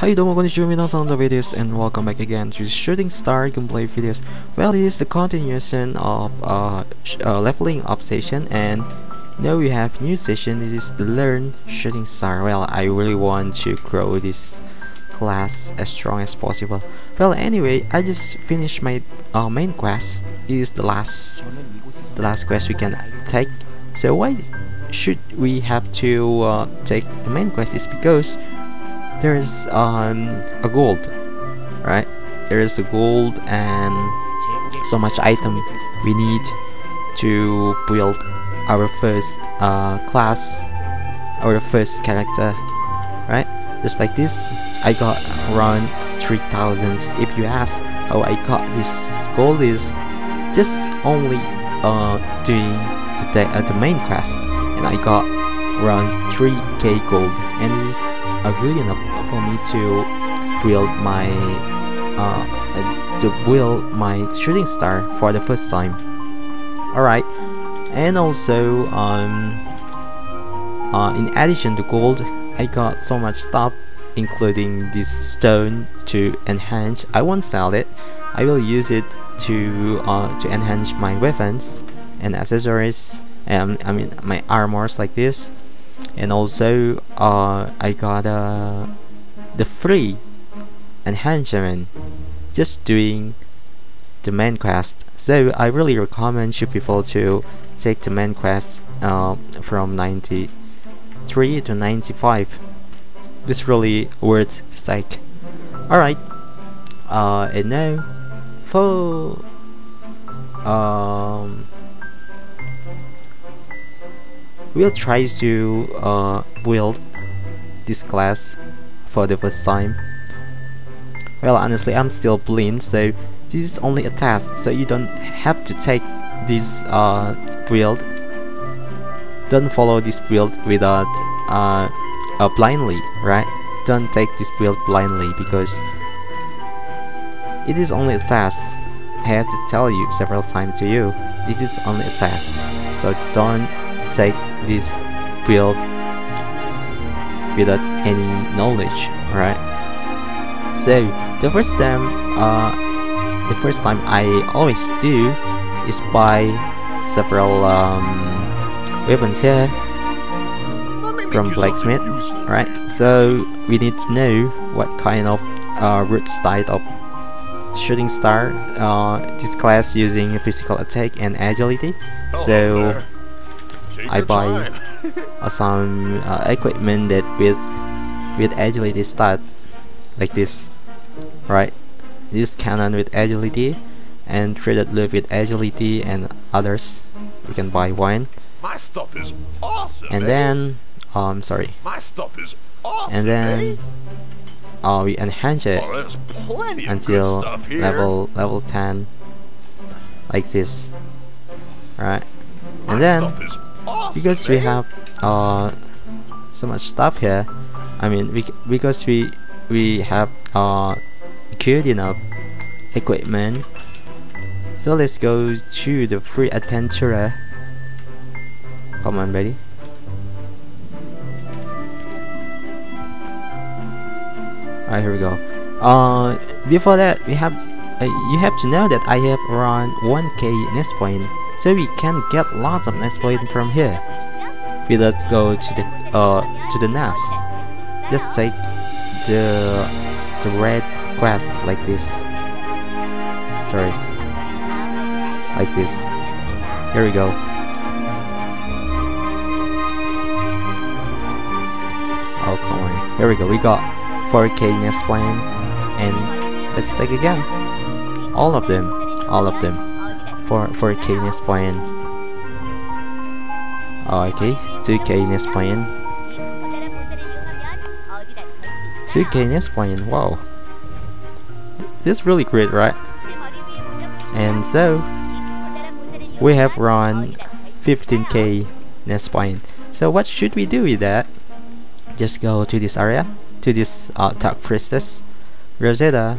Hi, domo konnichiwa minasan, the videos, and welcome back again to Shooting Star gameplay videos. Well, it is the continuation of leveling up session, and now we have new session. This is the learn Shooting Star. Well, I really want to grow this class as strong as possible. Well, anyway, I just finished my main quest. It is the last quest we can take. So why should we have to take the main quest? Is because there is a gold, right? There is a gold and so much item we need to build our first class, our first character, right? Just like this, I got around 3,000. If you ask how I got this gold, is just only doing the main quest, and I got around 3k gold, and it's good enough for me to build my Shooting Star for the first time. All right, and also in addition to gold, I got so much stuff, including this stone to enhance. I won't sell it. I will use it to enhance my weapons and accessories, and I mean my armors like this. And also I got the free enhancement just doing the main quest. So I really recommend you people to take the main quest from 93 to 95. This really worth the stake. Alright, and now for we'll try to build this class for the first time. Well, honestly, I'm still blind, so this is only a test, so you don't have to take this build. Don't follow this build without blindly, right? Don't take this build blindly, because it is only a test. I have to tell you several times to you, this is only a test, so don't take this build without any knowledge, right? So the first time I always do is buy several weapons here from blacksmith, right? So we need to know what kind of root style of Shooting Star this class using physical attack and agility. So I buy some equipment that with agility stat like this, right? This cannon with agility, and traded loop with agility, and others. We can buy one. My stuff is awesome. And then, sorry. My stuff is awesome. And then, we enhance it until level 10, like this, right? And then, because we have so much stuff here, I mean because we have good enough equipment, so let's go to the free adventurer. Come on, buddy. Alright, here we go. Before that, we have you have to know that I have around 1k Nest Point. So we can get lots of Nest Point from here. We let's go to the nest. Just take the red quest like this. Sorry, like this. Here we go. Oh, come on. Here we go. We got 4k Nest Point, and let's take again. All of them. All of them. For 4k Nest Point. Okay, 2k Nest Point. 2k Nest Point. Wow, this really great, right? And so we have run 15k Nest Point. So what should we do with that? Just go to this area, to this Dark Priestess Rosetta,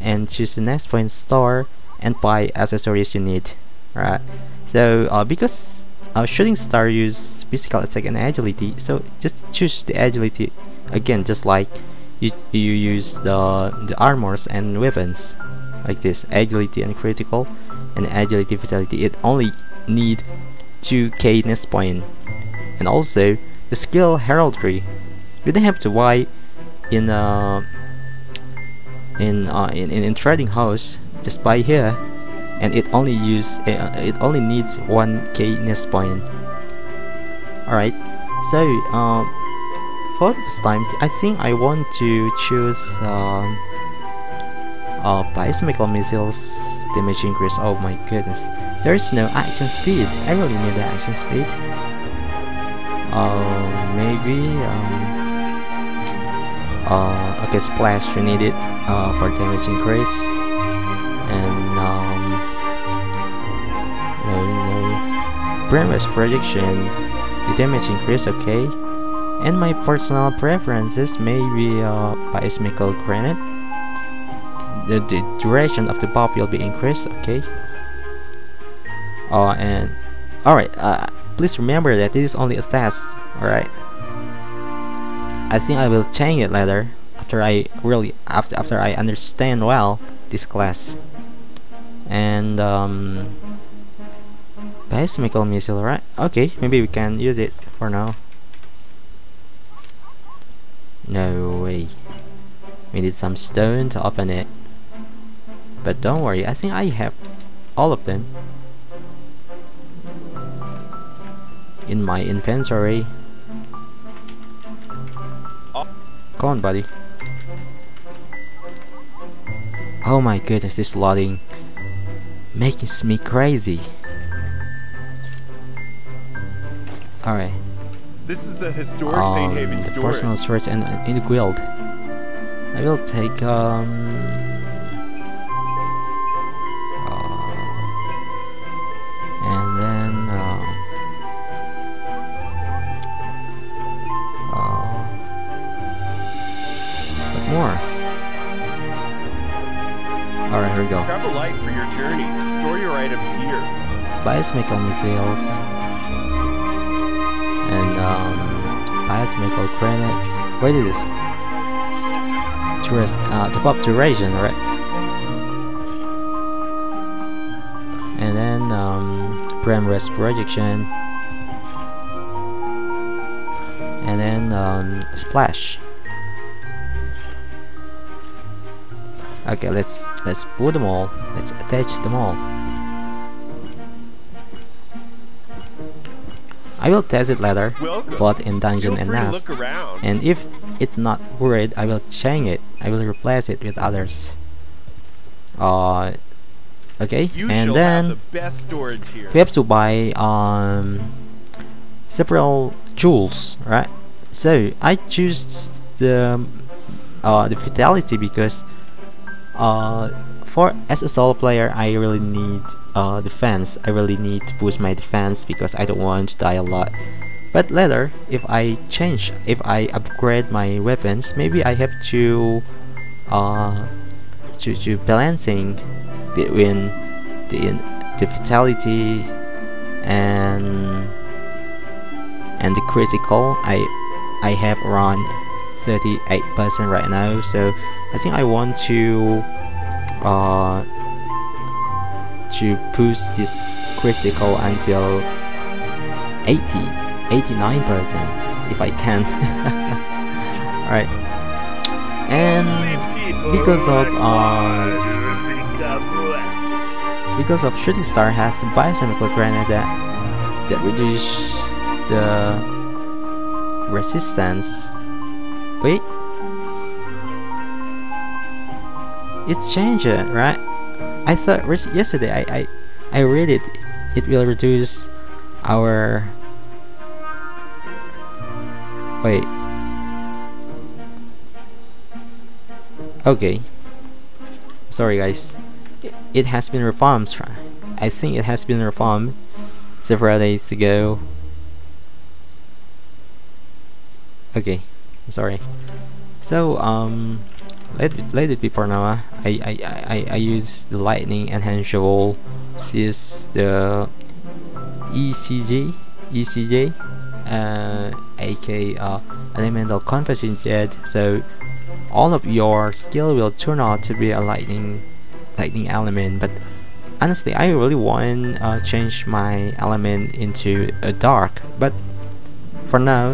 and choose the Nest Point store, and buy accessories you need, right? So because Shooting Star uses physical attack and agility, so just choose the agility again, just like you use the armors and weapons like this, agility and critical, and agility vitality. It only need 2k nest point. And also the skill heraldry, you don't have to buy in trading house, just buy here, and it only needs 1k nest point. Alright, so for this time I think I want to choose biochemical missiles damage increase. Oh my goodness, there is no action speed. I really need the action speed. Okay, splash you need it for damage increase, and premise projection, the damage increase, okay. And my personal preferences maybe biochemical grenade. The duration of the buff will be increased, okay. And alright, please remember that this is only a test. Alright, I think I will change it later after I really after I understand well this class. And biochemical missile, right? Okay, maybe we can use it for now. No way, we need some stone to open it, but don't worry, I think I have all of them in my inventory. Come on, buddy. Oh my goodness, this loading makes me crazy. Alright, this is the historic St. Haven's the personal storage and in the guild. I will take and then what more? All right, here we go. Travel light for your journey. Store your items here. Biochemical missiles and biochemical grenades. What is this? To pop duration, right? And then premise projection, and then splash. Okay, let's put them all. Let's attach them all. I will test it later, both in dungeon and nest. And if it's not worried, I will change it. I will replace it with others. Okay, and then we have to buy several jewels, right? So I choose the vitality because for as a solo player, I really need defense. I really need to boost my defense because I don't want to die a lot. But later, if I change, if I upgrade my weapons, maybe I have to balancing between the vitality and the critical. I have around 38% right now, so I think I want to boost this critical until 89% if I can. Alright, and because of Shooting Star has the biochemical grenade that reduce the resistance. Wait, it's changed, right? I thought yesterday I read it. It will reduce our. Wait. Okay. Sorry guys. It has been reformed. I think it has been reformed several days ago. Okay. I'm sorry. So let it be for now. I use the lightning and hand shovel. This is the ECJ. Elemental Conversion Jet, so all of your skill will turn out to be a lightning element. But honestly, I really want to change my element into a dark, but for now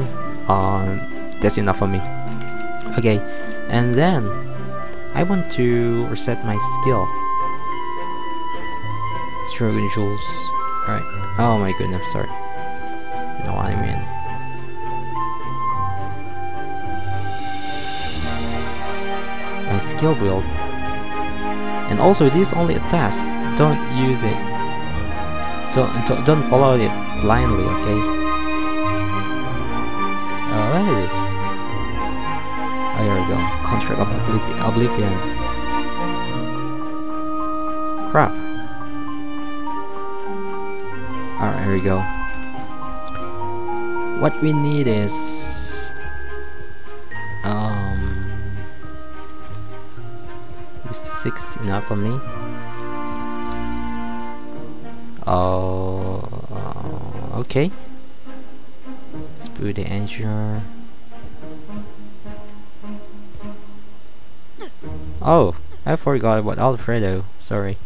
that's enough for me. Okay, and then I want to reset my skill. Dragon jewels. Alright. Oh my goodness, sorry. You know what I mean. My skill build. And also, this is only a test. Don't use it. Don't follow it blindly, okay? What is this? Oh, here we go. Contract of Oblivion. Crap. Alright, here we go. What we need is is 6 enough for me? Oh, okay. Let's put the anchor. Oh, I forgot about Alfredo, sorry.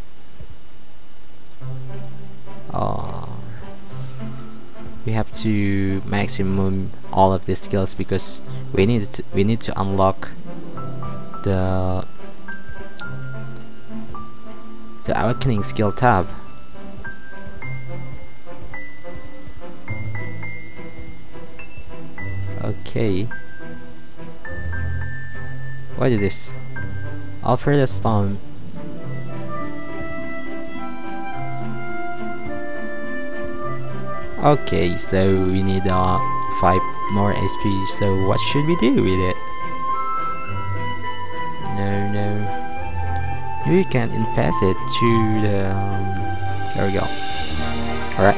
We have to maximum all of these skills because we need to unlock the Awakening skill tab. Okay. What is this? Alfredo Storm. Okay, so we need 5 more HP, so what should we do with it? No. You can invest it to the... there we go. Alright.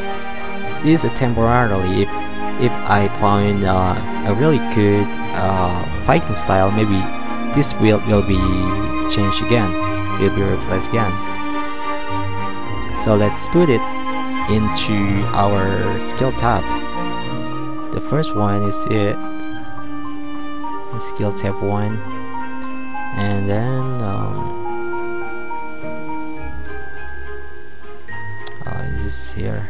This is temporarily, if I find a really good fighting style, maybe this build will be changed again. It will be replaced again. So let's put it into our skill tab. The first one is it, skill tab 1, and then this is here.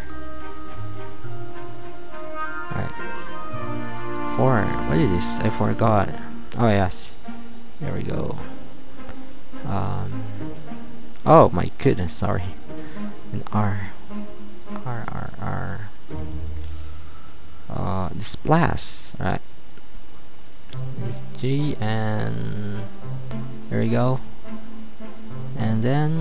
Alright, 4. What is this? I forgot. Oh yes, there we go. Oh my goodness, sorry. An R. This blast, right? It's G, and there we go. And then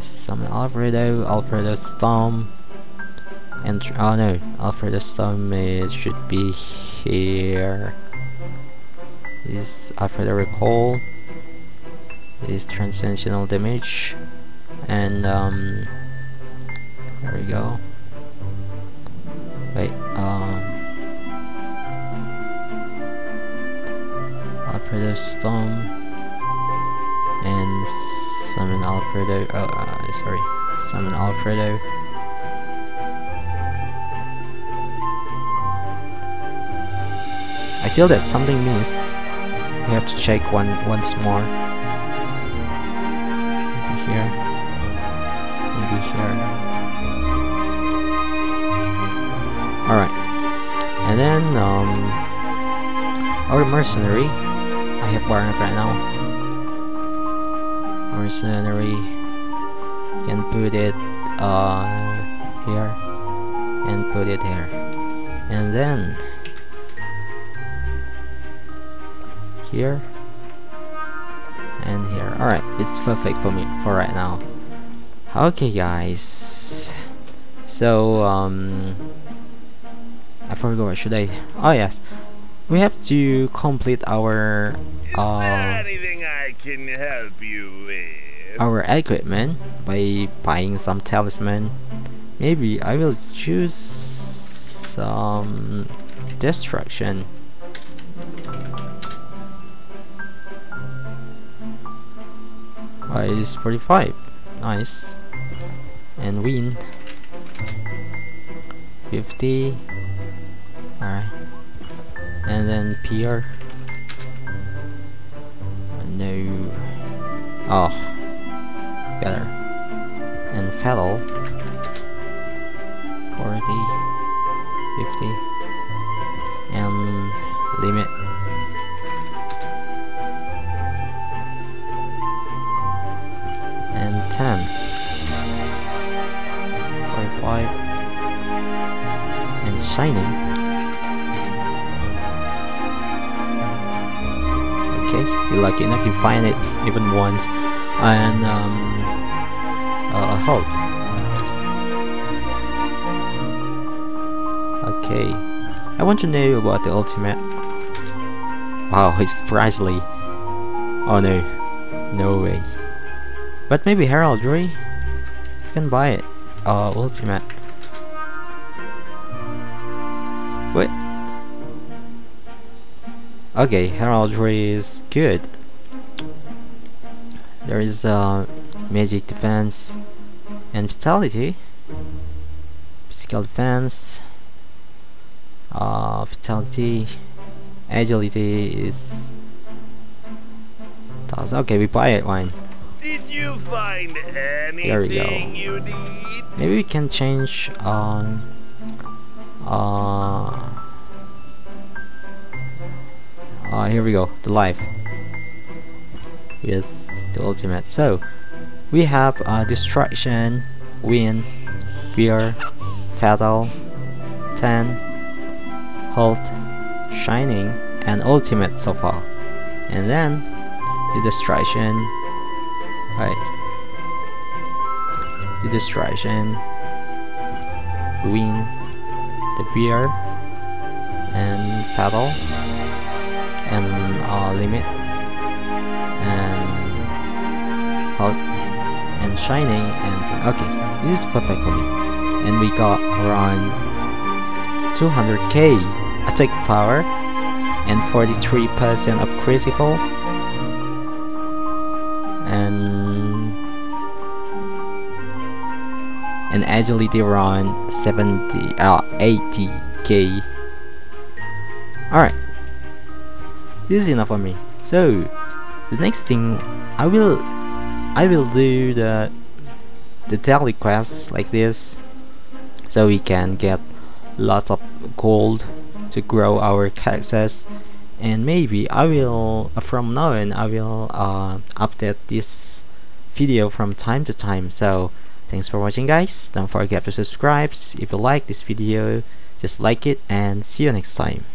summon Alfredo Storm, and oh no, Alfredo Storm should be here. This is Alfredo Recall. This is Transcendental Damage, and there we go. Wait, Alfredo Storm and summon Alfredo. Oh, sorry, summon Alfredo. I feel that something missed. We have to check once more. Maybe here. Maybe here. Alright, and then our mercenary. I have one right now. Mercenary, you can put it here and put it here, and then here and here. Alright, it's perfect for me for right now. Okay, guys. So I forgot what should I... Oh yes, we have to complete our... our equipment by buying some talisman. Maybe I will choose some destruction. Oh, it is 45. Nice. And win. 50. Alright, and then PR Oh, better. And fellow 40, 50, and limit. And 10. 45. And shining. Okay, you're lucky enough you find it even once. And a hold. Okay, I want to know about the ultimate. Wow, it's Presley. Oh no, no way. But maybe heraldry? You can buy it. Ultimate. Wait. Okay, heraldry is good. There is magic defense and vitality. Physical defense. Vitality. Agility is 1000. Okay, we buy it one. Did you find anything there we go. You need? Maybe we can change here we go, the life with the ultimate. So we have distraction, win, fear, fatal, 10, halt, shining, and ultimate so far. And then the distraction. Right, the distraction, win, the beer, and paddle, and limit, and out, and shining, and okay, this is perfect for me. And we got around 200k attack power and 43% of critical. And agility around 80k. Alright, this is enough for me. So the next thing I will do the daily quests like this, so we can get lots of gold to grow our characters. And maybe I will, from now on, I will update this video from time to time. So thanks for watching, guys. Don't forget to subscribe. If you like this video, just like it, and see you next time.